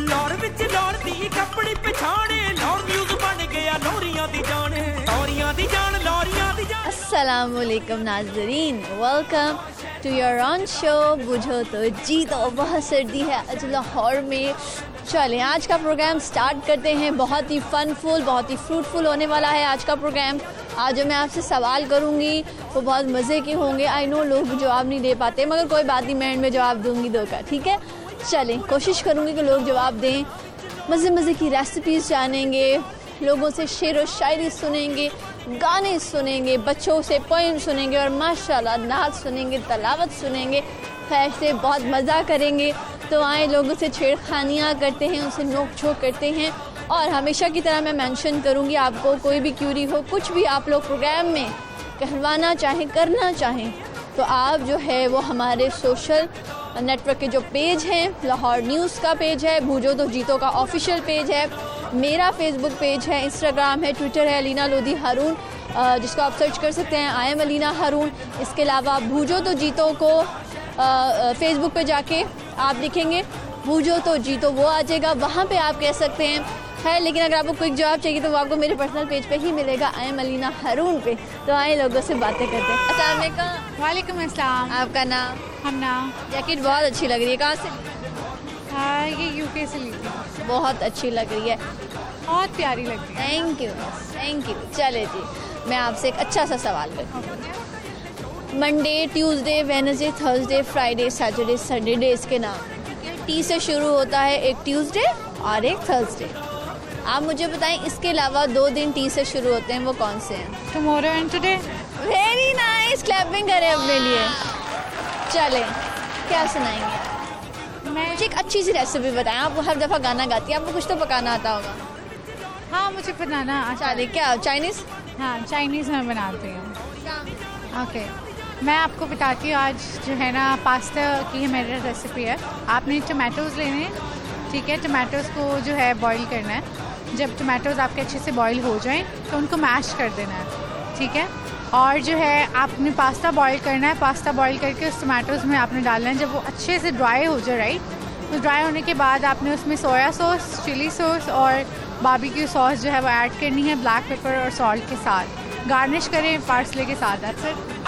लाहौर विच लाहौर दी कपड़ी पछाणे लाहौर न्यूज़ बन गया लाहौरियां दी जान लाहौरियां दी जान लाहौरियां दी जान। अस्सलाम वालेकुम नाज़रीन, welcome to your own show बूझो तो जीतो। बहुत सर्दी है आज लाहौर में। चलें आज का प्रोग्राम स्टार्ट करते हैं। बहुत ही फनफुल, बहुत ही फ्रूटफुल होने वाला है आज का प्रोग्राम। आज जो मैं आपसे सवाल करूंगी वो बहुत मज़े के होंगे। आई नो लोग जवाब नहीं दे पाते, मगर कोई बात नहीं, मैं एंड में जवाब दूंगी दो का, ठीक है। चलें कोशिश करूंगी कि लोग जवाब दें। मज़े मज़े की रेसिपीज़ जानेंगे, लोगों से शेर व शायरी सुनेंगे, गाने सुनेंगे, बच्चों से पोइम सुनेंगे और माशाल्लाह नात सुनेंगे, तलावत सुनेंगे, खैर से बहुत मज़ा करेंगे। तो आए लोगों से छेड़खानियाँ करते हैं, उनसे नोक झोंक करते हैं। और हमेशा की तरह मैं मेंशन करूँगी आपको, कोई भी क्यूरी हो, कुछ भी आप लोग प्रोग्राम में कहलवाना चाहें, करना चाहें, तो आप जो है वो हमारे सोशल नेटवर्क के जो पेज हैं, लाहौर न्यूज़ का पेज है, भूजो तो जीतो का ऑफिशियल पेज है, मेरा फेसबुक पेज है, इंस्टाग्राम है, ट्विटर है, अलीना लोधी हारून, जिसको आप सर्च कर सकते हैं, आई एम अलीना हारून। इसके अलावा आप भूजो तो जीतो को फेसबुक पे जाके आप लिखेंगे भूजो तो जीतो, वो आ जाएगा, वहाँ पे आप कह सकते हैं है। लेकिन अगर आपको क्विक जवाब चाहिए तो वो आपको मेरे पर्सनल पेज पे ही मिलेगा, आई एम अलीना हारून पे। तो आए लोगों से बातें करते हैं। अस्सलाम वालेकुम। वालेकुम अस्सलाम। आपका नाम? हमना। जैकेट बहुत अच्छी लग रही है, कहाँ से? हाँ, ये यूके से ली थी, बहुत अच्छी लग रही है, बहुत प्यारी लग रही है। Thank you, thank you. चले जी, मैं आपसे एक अच्छा सा सवाल करती हूँ। Monday, Tuesday, Wednesday, Thursday, Friday, Saturday, Sunday days के नाम टी से शुरू होता है, एक ट्यूसडे और एक थर्सडे। आप मुझे बताएं इसके अलावा दो दिन टी से शुरू होते हैं, वो कौन से हैं? Tomorrow and today. Very nice, clapping करें अपने लिए। चलें क्या सुनाएंगे? मुझे एक अच्छी सी रेसिपी बताएं। आप हर दफ़ा गाना गाती हैं, आपको कुछ तो पकाना आता होगा। हाँ मुझे बनाना आता है। क्या चाइनीज़? हाँ चाइनीज़ मैं बनाती हूँ। ओके मैं आपको बताती हूँ। आज जो है ना पास्ता की मेरी रेसिपी है। आपने टमाटोज़ लेने, ठीक है, टमाटोज़ को जो है बॉईल करना है। जब टमाटोज़ आपके अच्छे से बॉईल हो जाएँ तो उनको मैश कर देना है, ठीक है। और जो है आपने पास्ता बॉईल करना है, पास्ता बॉईल करके उस टमाटोज़ में आपने डालना है। जब वो अच्छे से ड्राई हो जाए, राइट, तो ड्राई होने के बाद आपने उसमें सोया सॉस, चिली सॉस और बारबेक्यू सॉस जो है वो ऐड करनी है, ब्लैक पेपर और सॉल्ट के साथ। गार्निश करें पार्सले के साथ। That's it.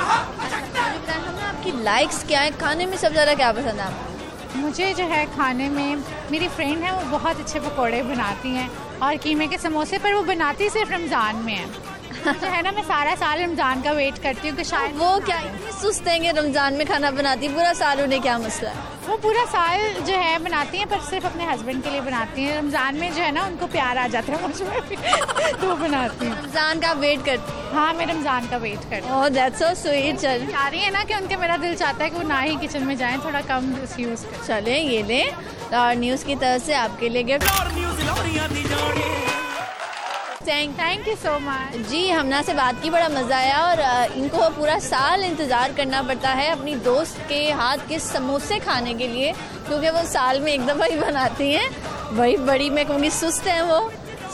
हमें आपकी लाइक्स क्या है? खाने में सबसे ज़्यादा क्या पसंद है आपको? मुझे जो है खाने में मेरी फ्रेंड है, वो बहुत अच्छे पकौड़े बनाती हैं और कीमे के समोसे, पर वो बनाती सिर्फ रमज़ान में है। जो है ना मैं सारा साल रमज़ान का वेट करती हूँ कि शायद वो क्या इतनी सुस्त हैं कि रमज़ान में खाना बनाती है पूरा साल। उन्हें क्या मसला है? वो पूरा साल जो है बनाती हैं, पर सिर्फ अपने हस्बैंड के लिए बनाती हैं। रमज़ान में जो है ना उनको प्यार आ जाता है मुझमें तो बनाती हैं। रमज़ान का वेट करती है? हाँ मैं रमज़ान का वेट करती हूँ। Oh that's so sweet. चल चाह रही है ना कि उनके, मेरा दिल चाहता है कि वो ना ही किचन में जाएँ, थोड़ा कम यूज़ करें। चलें ये लें लाहौर न्यूज़ की तरफ से आपके लिए gift. Thank you so much जी। हमना से बात की, बड़ा मज़ा आया। और इनको पूरा साल इंतज़ार करना पड़ता है अपनी दोस्त के हाथ के समोसे खाने के लिए, क्योंकि वो साल में एक दफ़ा ही बनाती हैं। वही बड़ी मैं कहूँगी सुस्त हैं वो।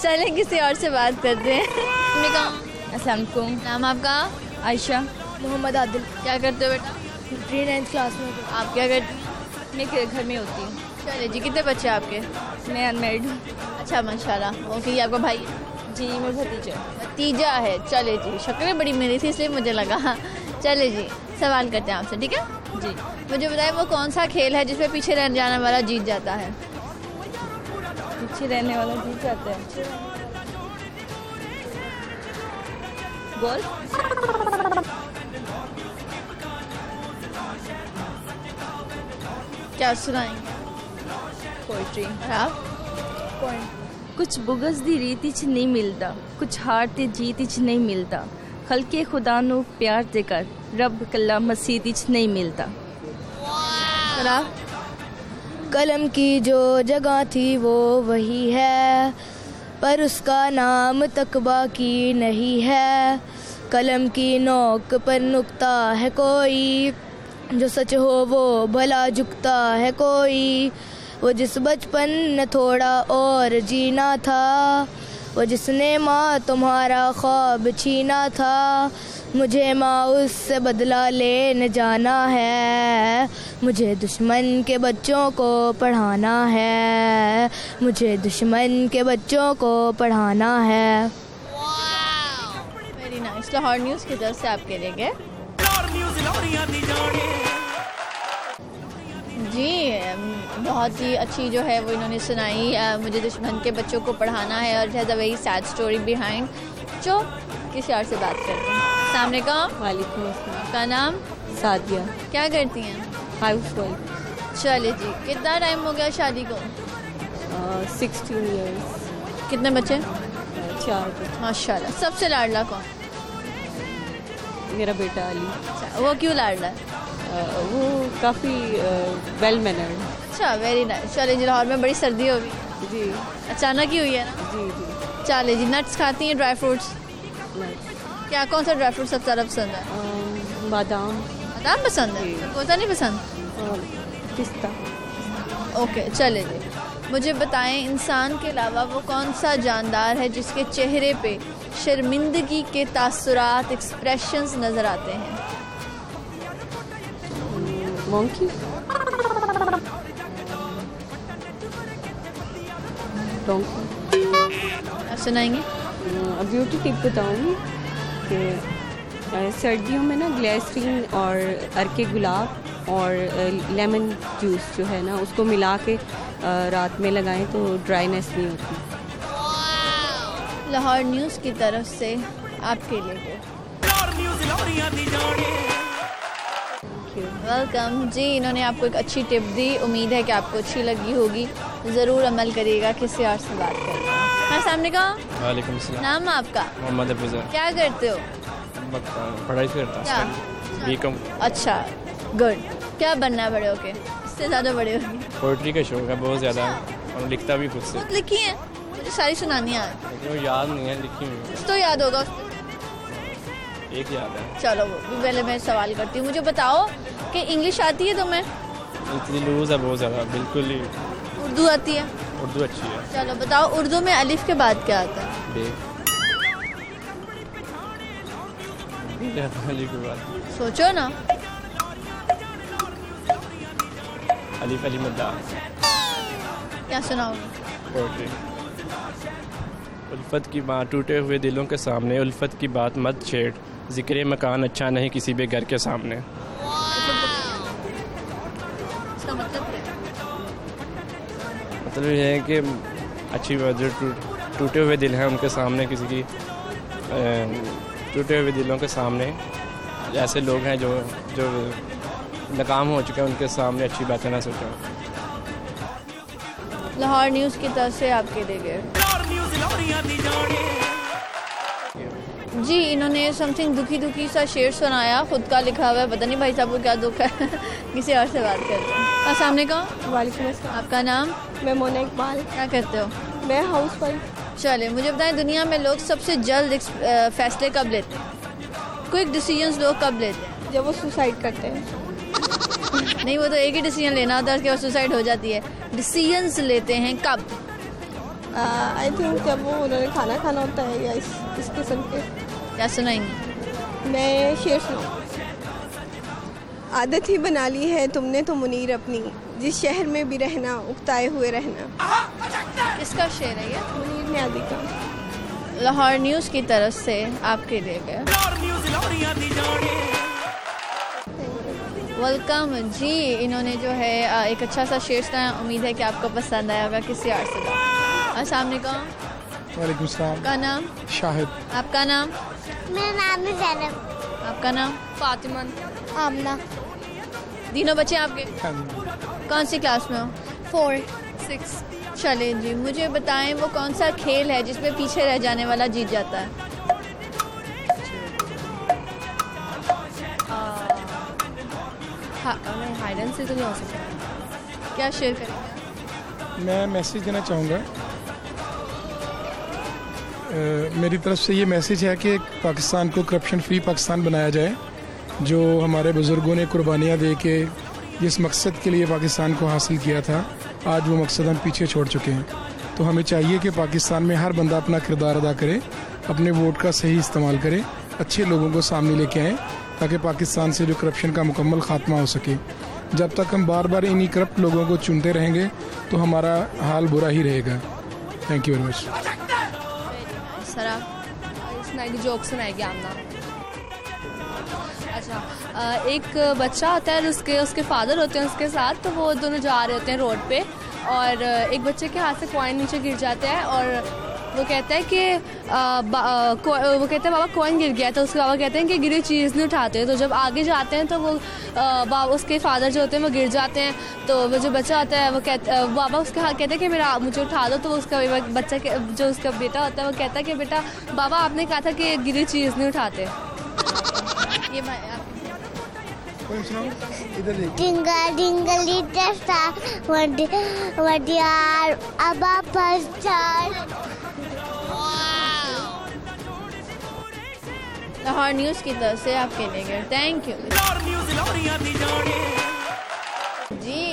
चले किसी और से बात करते हैं। अस्सलाम वालेकुम। नाम आपका? आयशा। मोहम्मद आदिल। क्या करते हो बेटा? 9th क्लास में। आप क्या करते हो? मैं घर में होती हूँ। चले जी, कितने बच्चे आपके? मैं अनमैरिड हूँ। अच्छा माशाल्लाह। ओके, आपका भाई? जी मेरा भतीजा है। चले जी, शक्लें बड़ी मिली थी इसलिए मुझे लगा। चले जी सवाल करते हैं आपसे, ठीक है जी। मुझे बताएं वो कौन सा खेल है जिसमें पीछे रह जाने वाला जीत जाता है? पीछे रहने वाला जीत जाता है? गोल। क्या सुनाएंगे? पोइट्री। आप? पोइट्री। कुछ बुगस दी रीत इच नहीं मिलता, कुछ हार ते जीत इच नहीं मिलता, खलके खुदा नु प्यार ते कर रब कल्ला मसीद इच नहीं मिलता। कलम की जो जगह थी वो वही है, पर उसका नाम तकबा की नहीं है। कलम की नोक पर नुक्ता है कोई, जो सच हो वो भला झुकता है कोई। वो जिस बचपन न थोड़ा और जीना था, वो जिसने माँ तुम्हारा ख्वाब छीना था, मुझे माउस से बदला लेने जाना है, मुझे दुश्मन के बच्चों को पढ़ाना है, मुझे दुश्मन के बच्चों को पढ़ाना है। Very nice. लाहौर न्यूज़ की तरफ से आपके लिए गए जी, बहुत ही अच्छी जो है वो इन्होंने सुनाई, मुझे दुश्मन के बच्चों को पढ़ाना है, और has a very sad story behind. जो किसी और से बात करते हैं। सामने का वालेकुम अस्सलाम, का नाम सादिया, क्या करती हैं? Housewife. चलिए जी, कितना टाइम हो गया शादी को? 16 ईयर्स। कितने बच्चे? 4। माशाल्लाह। सबसे लाडला कौन? मेरा बेटा अली। वो क्यों लाडला? वो काफ़ी वेल मैनर्ड। अच्छा, वेरी नाइस। चलिए जी, लाहौर में बड़ी सर्दी होगी जी, अचानक ही हुई है ना? जी जी। चलिए जी, नट्स खाती हैं, ड्राई फ्रूट्स? क्या कौन सा ड्राई फ्रूट सबसे ज़्यादा पसंद है? बादाम। बादाम पसंद है, कोसा नहीं पसंद? पिस्ता। ओके, चले जी, मुझे बताएं इंसान के अलावा वो कौन सा जानदार है जिसके चेहरे पे शर्मिंदगी के तासुरात, एक्सप्रेशंस नज़र आते हैं? Monkey, donkey. आप सुनाएंगे? ब्यूटी टिप बताऊँगी कि सर्दियों में ना ग्लिसरीन और अर्के गुलाब और लेमन जूस जो है ना, उसको मिला के रात में लगाएं तो ड्राईनेस नहीं होती। लाहौर न्यूज़ की तरफ से आपके लिए वेलकम जी। इन्होंने आपको एक अच्छी टिप दी, उम्मीद है कि आपको अच्छी लगी होगी, ज़रूर अमल करिएगा। किसी और से बात करिएगा। सामने का वालेकुम अस्सलाम, नाम आपका? मोहम्मद अफजा। क्या करते हो? पढ़ाई करता हूं, बीकॉम। अच्छा, गुड। क्या बनना है बड़े होके? इससे ज़्यादा बड़े होके? पोइट्री का शौक है बहुत ज़्यादा, और लिखता भी खुद से। लिखी है? मुझे सारी सुनानी है, लेकिन याद नहीं है। लिखी हुई तो याद होगा, एक याद है। चलो, पहले मैं सवाल करती हूँ, मुझे बताओ कि इंग्लिश आती है तुम्हें? इतनी लूज है बहुत ज़्यादा, बिल्कुल ही। उर्दू आती है? उर्दू अच्छी है। चलो बताओ, उर्दू में अलिफ के बाद क्या आता है? बे। अलिफ के बाद सोचो ना। अलिफ अली मद्दा। क्या सुनाओगे? उल्फत की बात, टूटे हुए दिलों के सामने उल्फत की बात मत छेड़, जिक्र मकान अच्छा नहीं किसी भी घर के सामने। इसका मतलब क्या? मतलब ये है कि अच्छी बात, जो टूटे हुए दिल हैं उनके सामने, किसी की टूटे हुए दिलों के सामने ऐसे लोग हैं जो जो नाकाम हो चुके हैं, उनके सामने अच्छी बातें ना सोचें। लाहौर न्यूज़ की तरफ से आपके लिए गए जी। इन्होंने समथिंग दुखी दुखी सा शेर सुनाया, खुद का लिखा हुआ है, पता नहीं भाई साहब को क्या दुख है। किसी और से बात करते हैं। सामने का वालेकुम अस्सलाम, आपका नाम? मैं मोना इकबाल। क्या करते हो? मैं हाउस वाइफ। चले, मुझे बताएं दुनिया में लोग सबसे जल्द फैसले कब लेते हैं? क्विक डिसीजंस लोग कब लेते हैं? जब वो सुसाइड करते हैं। नहीं, वो तो एक ही डिसीजन लेना होता है, उसके बाद सुसाइड हो जाती है। डिसीजंस लेते हैं कब? आई थिंक जब वो उन्होंने खाना खाना होता है, या इस किस्म के। क्या सुनाएंगे? मैं शेर सुनाऊँ? आदत ही बना ली है तुमने तो मुनीर अपनी, जिस शहर में भी रहना उकताए हुए रहना। इसका शेर है ये, मुनीर न्याजी का। लाहौर न्यूज़ की तरफ से आपके लिए गए वेलकम जी। इन्होंने जो है एक अच्छा सा शेर सुनाया, उम्मीद है कि आपको पसंद आया होगा। किसी और से बात। अस्सलाम वालेकुम। वालेकुम सलाम। का नाम? शाहिद। आपका नाम? मेरा नाम है ज़ैनब। आपका नाम? फातिमा। आमना। तीनों बच्चे आपके? कौन सी क्लास में हो? 4, 6। चले जी, मुझे बताएं वो कौन सा खेल है जिसमें पीछे रह जाने वाला जीत जाता है? हाइड एंड सीक तो नहीं हो सकता। क्या शेयर करेंगे? मैं मैसेज देना चाहूँगा। मेरी तरफ से ये मैसेज है कि पाकिस्तान को करप्शन फ्री पाकिस्तान बनाया जाए, जो हमारे बुज़ुर्गों ने कुर्बानियाँ दे के जिस मकसद के लिए पाकिस्तान को हासिल किया था, आज वो मकसद हम पीछे छोड़ चुके हैं। तो हमें चाहिए कि पाकिस्तान में हर बंदा अपना किरदार अदा करे, अपने वोट का सही इस्तेमाल करे, अच्छे लोगों को सामने लेके आएँ ताकि पाकिस्तान से जो करप्शन का मुकम्मल खात्मा हो सके। जब तक हम बार बार इन्हीं करप्ट लोगों को चुनते रहेंगे तो हमारा हाल बुरा ही रहेगा। Thank you very much. Sara सुनाएगी, जोक सुनाएगी आमना। अच्छा, एक बच्चा होता है, उसके फादर होते हैं उसके साथ, तो वो दोनों जा रहे होते हैं रोड पे और एक बच्चे के हाथ से कॉइन नीचे गिर जाता है और वो कहता है कि वो कहता है बाबा कॉइन गिर गया। तो उसके बाबा कहते हैं कि गिरी चीज़ नहीं उठाते। तो जब आगे जाते हैं तो वो उसके फादर जो होते हैं वो गिर जाते हैं। तो वो जो बच्चा होता है वो कहता, बाबा उसके हाथ कहते हैं कि मेरा मुझे उठा दो। तो उसका बच्चा जो उसका बेटा होता है वो कहता है कि बेटा बाबा आपने कहा था कि गिरी चीज़ नहीं उठाते। लाहौर न्यूज़ की तरफ से आपके लिए थैंक यू जी।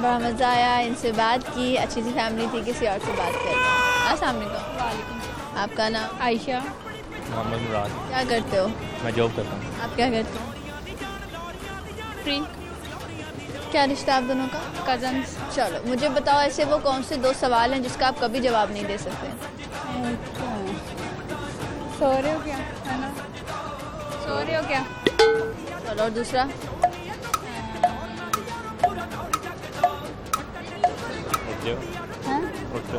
बड़ा मज़ा आया, इनसे बात की, अच्छी सी फैमिली थी, किसी और से बात कर। अस्सलाम वालेकुम, आपका नाम? आयशा। मोहम्मद मुराद। क्या करते हो? मैं जॉब करता हूँ। आप क्या करते हो? फ्री। क्या रिश्ता आप दोनों का? कज़न। चलो मुझे बताओ, ऐसे वो कौन से दो सवाल हैं जिसका आप कभी जवाब नहीं दे सकते? सो रहे हो क्या? है ना, सो रहे हो क्या? चलो, और दूसरा?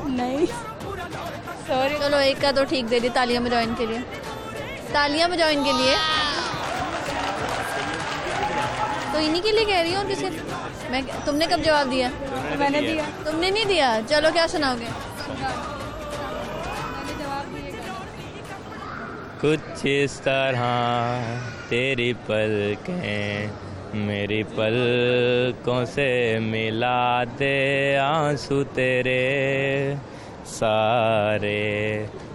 नहीं। सॉरी, चलो एक का तो ठीक दे दी। तालियां बजाओ इनके लिए, तालियां बजाओ इनके लिए। तो इन्हीं के लिए कह रही हूँ। किसी मैं तुमने कब जवाब दिया? मैंने दिया। तुमने नहीं दिया? चलो क्या सुनाओगे? कुछ इस तरह तेरी पलकें मेरी पलकों से मिला दे, आंसू तेरे सारे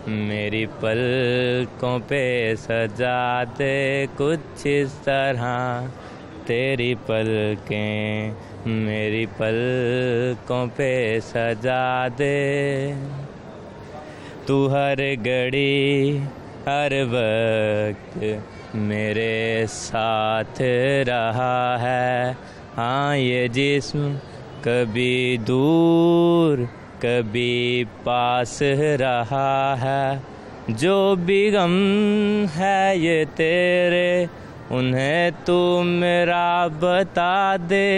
मेरी पलकों पे सजाते, कुछ इस तरह तेरी पलकें मेरी पलकों पे सजा दे। तू हर घड़ी हर वक्त मेरे साथ रहा है, हाँ ये जिस्म कभी दूर कभी पास रहा है, जो भी गम है ये तेरे उन्हें तू मेरा बता दे,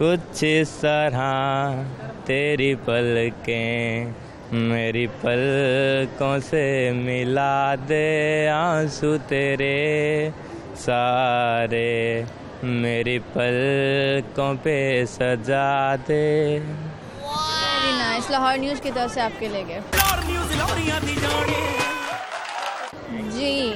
कुछ इस तरह तेरी पलकें मेरी पलकों से मिला दे, आंसू तेरे सारे मेरी पलकों पे सजा दे। लाहौर न्यूज़ की तरफ से आपके लिए जी।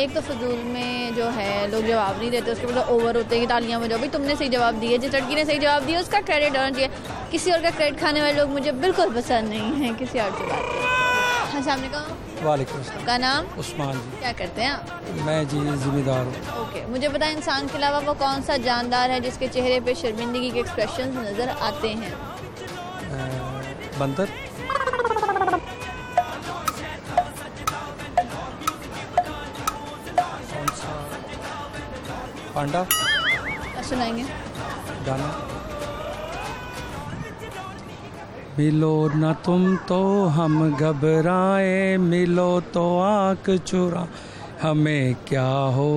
एक तो फजूल में जो है लोग जवाब नहीं देते, उसके मतलब ओवर होते हैं कि तालियां बजाओ। भाई तुमने सही जवाब दिए, जिस लड़की ने सही जवाब दिया उसका क्रेडिट होना चाहिए। किसी और का क्रेडिट खाने वाले लोग मुझे बिल्कुल पसंद नहीं है। किसी और से बात करें। वालेकुम अस्सलाम। आपका नाम? उस्मान जी। क्या करते हैं आप? मैं जी जिम्मेदार हूँ। ओके, मुझे बताएं इंसान के अलावा वो कौन सा जानदार है जिसके चेहरे पर शर्मिंदगी के एक्सप्रेशन नज़र आते हैं? बंदर। पांडा। सुनाएंगे गाना। मिलो ना तुम तो हम घबराए, मिलो तो आँख चुरा, हमें क्या हो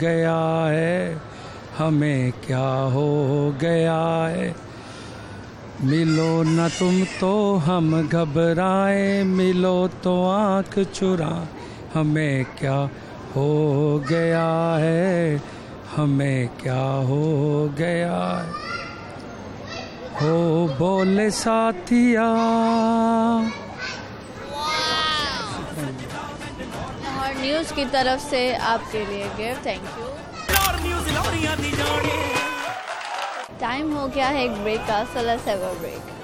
गया है, हमें क्या हो गया है। मिलो ना तुम तो हम घबराए, मिलो तो आँख चुरा, हमें क्या हो गया है, हमें क्या हो गया है। हो बोले साथिया। लाहौर न्यूज़ की तरफ से आपके लिए गिफ्ट। Thank you. टाइम हो गया है एक ब्रेक का, 16 सेकंड ब्रेक।